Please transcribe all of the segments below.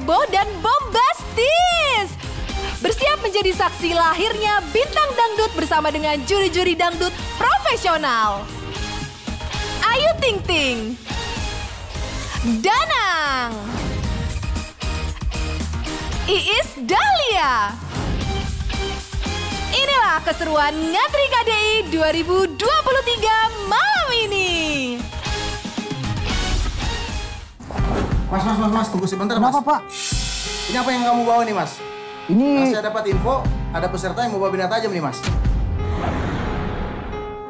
heboh dan bombastis. Bersiap menjadi saksi lahirnya bintang dangdut bersama dengan juri-juri dangdut profesional. Ayu Ting Ting, Danang, Iis Dahlia. Inilah keseruan Ngantri KDI 2023 malam ini. Mas, tunggu sebentar, Mas. Kenapa, Pak? Ini apa yang kamu bawa nih, Mas? Ini... Saya dapat info, ada peserta yang mau bawa benda tajam nih, Mas.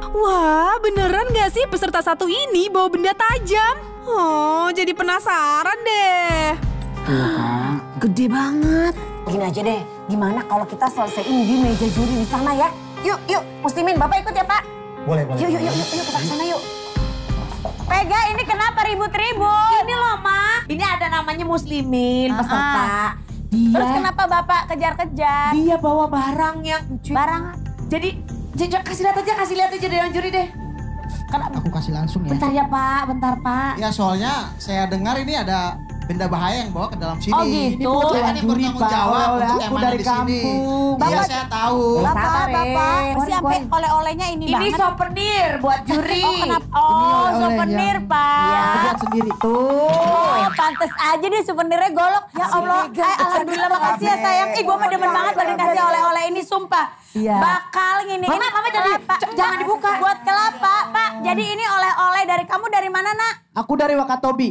Wah, beneran gak sih peserta satu ini bawa benda tajam? Oh, jadi penasaran deh. Tuh, gede banget. Begini aja deh, gimana kalau kita selesaiin di meja juri di sana ya? Yuk, yuk, Muslimin, Bapak ikut ya, Pak? Boleh. Yuk, kita kesana yuk. Pega, ini kenapa ribut-ribut? Ini loh, Ma. Ini ada namanya Muslimin, peserta. Dia, terus kenapa Bapak kejar-kejar? Dia bawa barang yang... Barang? Jadi kasih lihat aja dari juri deh. Karena aku kasih langsung ya. Bentar Pak. Ya soalnya saya dengar ini ada benda bahaya yang bawa ke dalam sini. Oh gitu. Ini kan yang bertanggung jawab untuk yang mana di sini. Iya saya tahu. Bapak. Siapin oleh-olehnya ini banget. Ini souvenir buat juri. Oh souvenir Pak. Iya buat sendiri tuh. Pantes aja nih souvenirnya golok. Ya Allah, alhamdulillah makasih ya sayang. Ih gue demen banget kalau dikasih oleh-oleh ini sumpah. Bakal ngini. Mama jangan dibuka. Buat kelapa Pak. Jadi ini oleh-oleh dari kamu dari mana nak? Aku dari Wakatobi.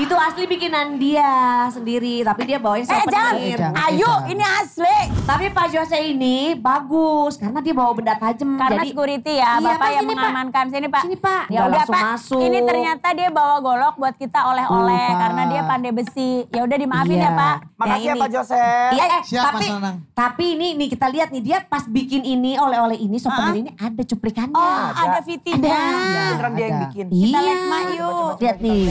Itu asli bikinan dia sendiri, tapi dia bawain souvenir. Ayo, ini asli. Tapi Pak Jose ini bagus, karena dia bawa benda tajam. Karena jadi, security ya, iya, Bapak yang mengamankan. Sini Pak. Ya udah Pak, ini ternyata dia bawa golok buat kita oleh-oleh. Karena dia pandai besi. Ya udah dimaafin ya Pak. Makasih ya Pak Jose. Iya, tapi ini kita lihat nih, dia pas bikin ini, oleh-oleh ini, souvenir ini ada cuplikannya. Oh, ada VT-nya. Beneran dia yang bikin. Kita lihat Mak yuk. Lihat nih.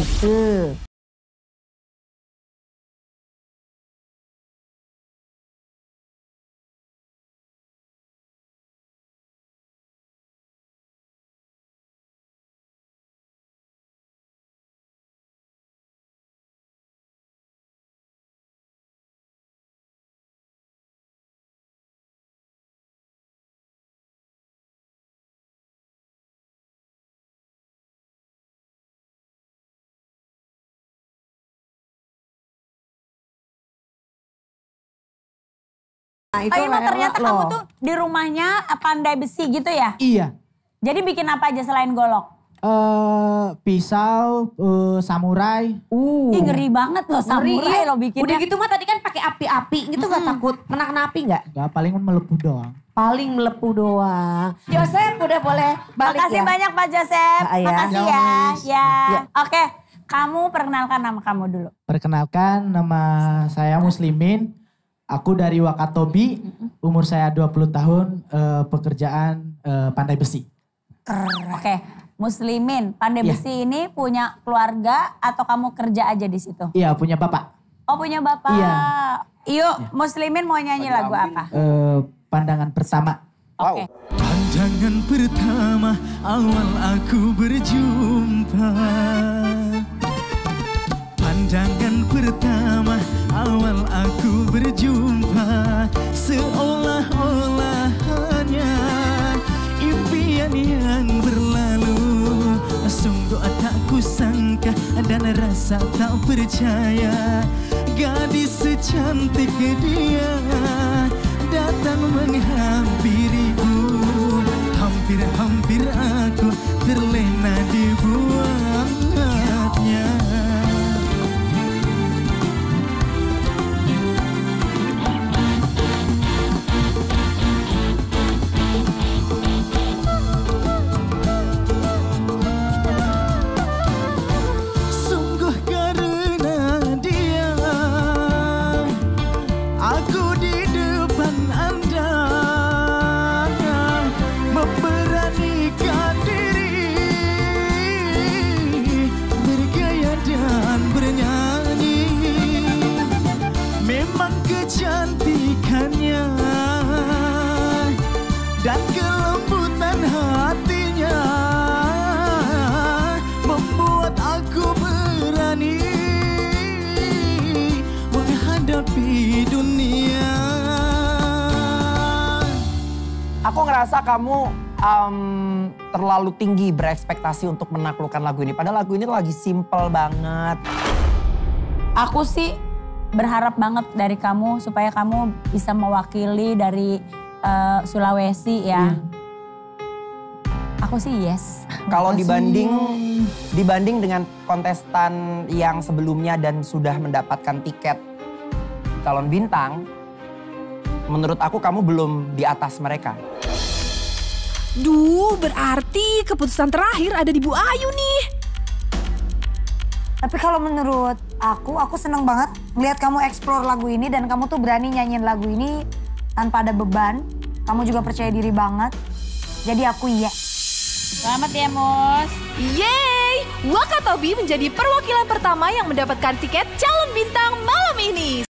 Nah, itu Ima, ternyata kamu tuh di rumahnya pandai besi gitu ya? Iya. Jadi bikin apa aja selain golok? Pisau, samurai. Ih ngeri banget loh samurai lo bikinnya. Udah gitu mah tadi kan pakai api-api gitu gak takut kena api gak? Gak, paling melepuh doang. Joseph udah boleh balik. Makasih banyak Pak Joseph. Makasih ya. Oke, kamu perkenalkan nama kamu dulu. Perkenalkan nama saya Muslimin. Aku dari Wakatobi, umur saya 20 tahun, pekerjaan pandai besi. Oke, Muslimin, pandai besi ini punya keluarga atau kamu kerja aja di situ? Iya, punya bapak. Oh, punya bapak. Iya. Yuk, Muslimin mau nyanyi lagu apa? Pandangan pertama. Oke. Pandangan pertama awal aku berjumpa. Pandangan pertama awal aku berjumpa, seolah-olah hanya impian yang berlalu. Sungguh tak kusangka dan rasa tak percaya, gadis secantik dia datang menghampiriku. Hampir-hampir aku terlena dibuatnya. Aku ngerasa kamu terlalu tinggi berekspektasi untuk menaklukkan lagu ini. Padahal lagu ini lagi simple banget. Aku sih berharap banget dari kamu supaya kamu bisa mewakili dari Sulawesi ya. Aku sih yes. Kalau dibanding dengan kontestan yang sebelumnya dan sudah mendapatkan tiket calon bintang, menurut aku kamu belum di atas mereka. Duh, berarti keputusan terakhir ada di Bu Ayu nih. Tapi kalau menurut aku seneng banget ngeliat kamu explore lagu ini dan kamu tuh berani nyanyiin lagu ini tanpa ada beban. Kamu juga percaya diri banget. Jadi aku yes. Selamat ya, Mus. Yeay! Wakatobi menjadi perwakilan pertama yang mendapatkan tiket calon bintang malam ini.